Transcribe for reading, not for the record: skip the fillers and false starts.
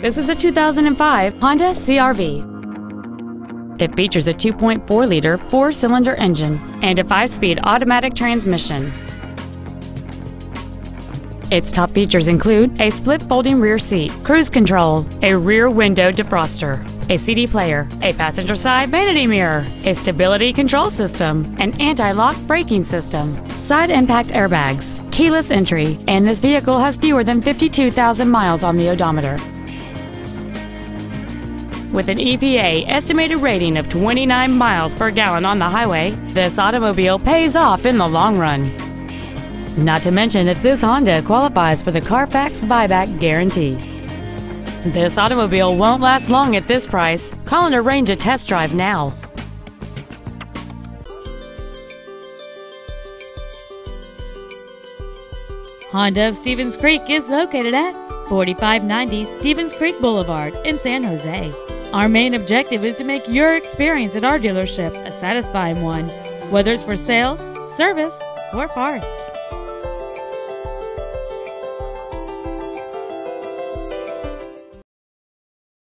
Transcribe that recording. This is a 2005 Honda CR-V. It features a 2.4-liter four-cylinder engine and a 5-speed automatic transmission. Its top features include a split folding rear seat, cruise control, a rear window defroster, a CD player, a passenger side vanity mirror, a stability control system, an anti-lock braking system, side impact airbags, keyless entry, and this vehicle has fewer than 52,000 miles on the odometer. With an EPA estimated rating of 29 miles per gallon on the highway, this automobile pays off in the long run. Not to mention that this Honda qualifies for the Carfax buyback guarantee. This automobile won't last long at this price. Call and arrange a test drive now. Honda of Stevens Creek is located at 4590 Stevens Creek Boulevard in San Jose. Our main objective is to make your experience at our dealership a satisfying one, whether it's for sales, service, or parts.